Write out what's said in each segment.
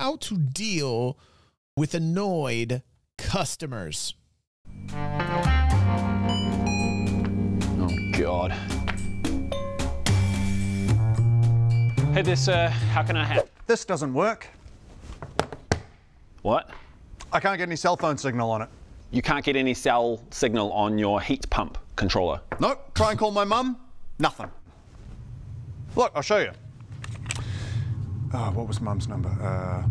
how to deal with annoyed customers. Oh, God. Hey, this, how can I help? This doesn't work. What? I can't get any cell phone signal on it. You can't get any cell signal on your heat pump controller? Nope. Try and call my mum. Nothing. Look, I'll show you. Oh, what was mum's number?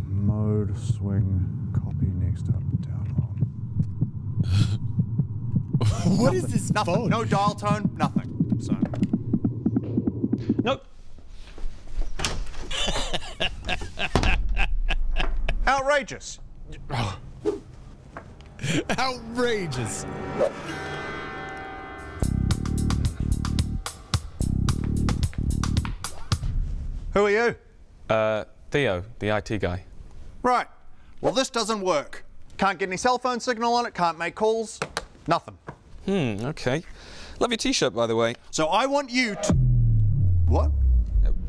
Mode, swing, copy, next up, down, on. What is this phone? No dial tone, nothing. So. Nope. Outrageous. Outrageous. Who are you? Theo, the IT guy. Right. Well, this doesn't work. Can't get any cell phone signal on it, can't make calls, nothing. Hmm, okay. Love your t-shirt, by the way. So I want you to... What?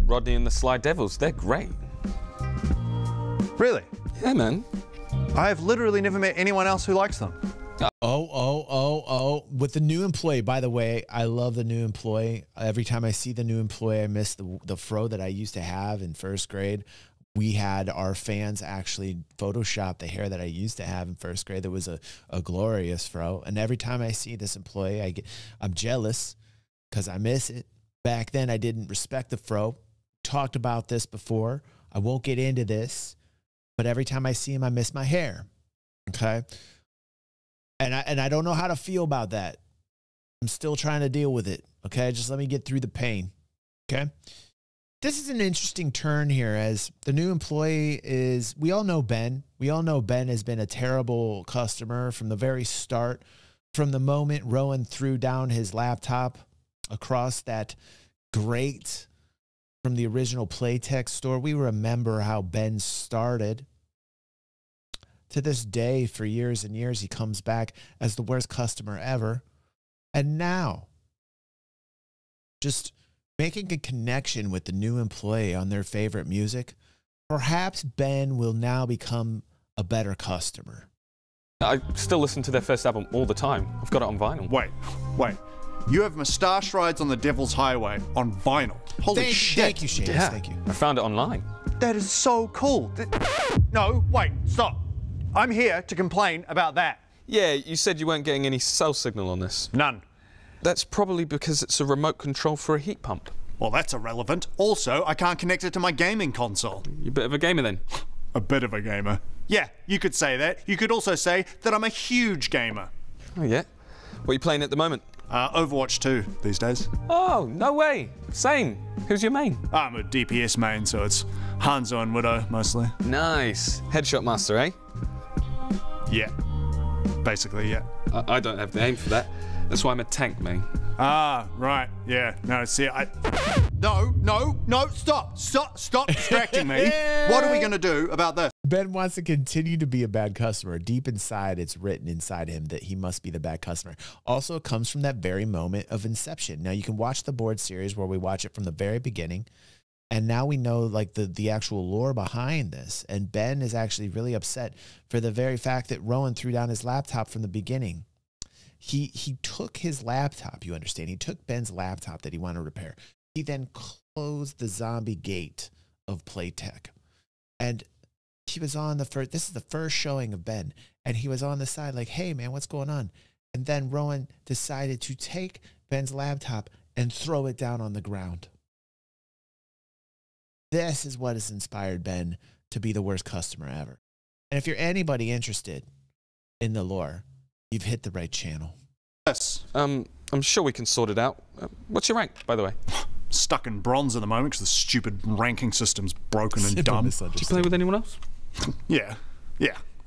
Rodney and the Sly Devils, they're great. Really? Yeah, man. I have literally never met anyone else who likes them. Oh. With the new employee, by the way, I love the new employee. Every time I see the new employee, I miss the fro that I used to have in first grade. We had our fans actually Photoshop the hair that I used to have in first grade. That was a glorious fro. And every time I see this employee, I'm jealous because I miss it. Back then, I didn't respect the fro. Talked about this before. I won't get into this, but every time I see him, I miss my hair. Okay. And I don't know how to feel about that. I'm still trying to deal with it, okay? Just let me get through the pain, okay? This is an interesting turn here as the new employee is, we all know Ben. We all know Ben has been a terrible customer from the very start, from the moment Rowan threw down his laptop across that grate from the original PlayTech store. We remember how Ben started. To this day, for years and years, he comes back as the worst customer ever. And now, just making a connection with the new employee on their favorite music, perhaps Ben will now become a better customer. I still listen to their first album all the time. I've got it on vinyl. Wait. You have Moustache Rides on the Devil's Highway on vinyl. Holy shit. Thank you, Shane. Yeah. Thank you. I found it online. That is so cool. No, wait, stop. I'm here to complain about that. Yeah, you said you weren't getting any cell signal on this. None. That's probably because it's a remote control for a heat pump. Well, that's irrelevant. Also, I can't connect it to my gaming console. You're a bit of a gamer then? A bit of a gamer. Yeah, you could say that. You could also say that I'm a huge gamer. Oh, yeah? What are you playing at the moment? Overwatch 2 these days. Oh, no way. Same. Who's your main? I'm a DPS main, so it's Hanzo and Widow mostly. Nice. Headshot master, eh? Yeah, basically, yeah. I don't have the aim for that. That's why I'm a tank, man. Ah, right, yeah. No, see, No, stop distracting me. What are we gonna do about this? Ben wants to continue to be a bad customer. Deep inside, it's written inside him that he must be the bad customer. Also, it comes from that very moment of inception. Now, you can watch the board series where we watch it from the very beginning. And now we know like the actual lore behind this. And Ben is actually really upset for the very fact that Rowan threw down his laptop from the beginning. He took his laptop, you understand. He took Ben's laptop that he wanted to repair. He then closed the zombie gate of PlayTech. And he was on the first, this is the first showing of Ben. And he was on the side like, hey man, what's going on? And then Rowan decided to take Ben's laptop and throw it down on the ground. This is what has inspired Ben to be the worst customer ever. And if you're anybody interested in the lore, you've hit the right channel. Yes. I'm sure we can sort it out. What's your rank, by the way? Stuck in bronze at the moment because the stupid ranking system's broken and dumb. Do you play with anyone else?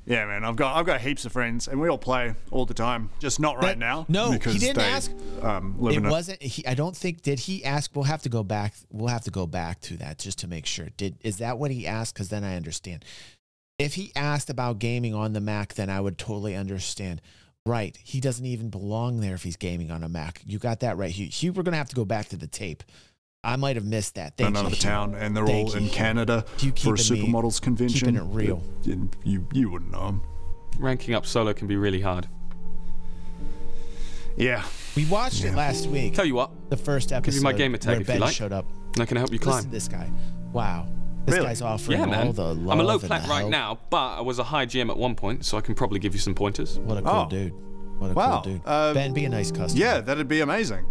Yeah, man. I've got heaps of friends, and we all play all the time. Just not right now. No, he didn't ask. It wasn't. I don't think. Did he ask? We'll have to go back. We'll have to go back to that just to make sure. Is that what he asked? Because then I understand. If he asked about gaming on the Mac, then I would totally understand. Right. He doesn't even belong there if he's gaming on a Mac. You got that right, Hugh. We're gonna have to go back to the tape. I might have missed that. Thank you. Out of the town, and they're all in Canada for a supermodels convention. Keeping it real. You wouldn't know them. Ranking up solo can be really hard. Yeah. We watched it last week. Tell you what. The first episode. Give you my gamer tag if you like. Showed up. And I can help you climb. Listen to this guy. Wow. This guy's offering all the love. I'm a low plat right now, but I was a high GM at one point, so I can probably give you some pointers. What a cool dude. What a cool dude. Ben, be a nice customer. Yeah, that'd be amazing.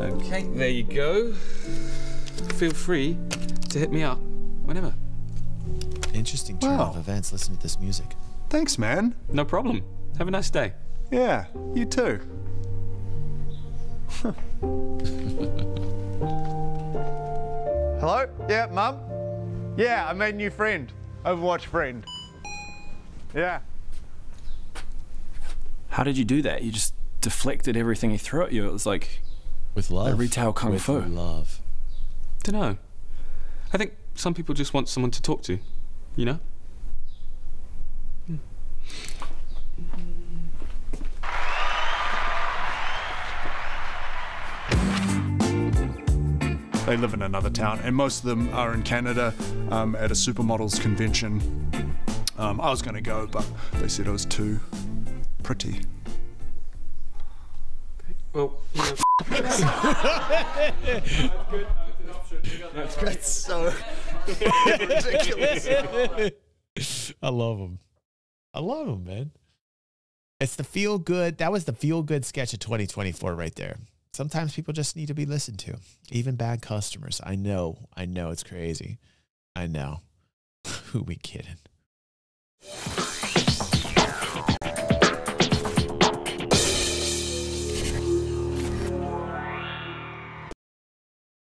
Okay, there you go. Feel free to hit me up whenever. Interesting turn of events. Listen to this music. Thanks, man. No problem. Have a nice day. Yeah, you too. Hello? Yeah, Mum? Yeah, I made a new friend. Overwatch friend. Yeah. How did you do that? You just deflected everything he threw at you. It was like... With love. Retail kung fu. With love. Dunno. I think some people just want someone to talk to, you know? They live in another town, and most of them are in Canada at a supermodels convention. I was going to go, but they said I was too pretty. Well, you know, that's so ridiculous. I love him, man. It's the feel good. That was the feel good sketch of 2024 right there. Sometimes people just need to be listened to, even bad customers. I know it's crazy. I know. Who we kidding?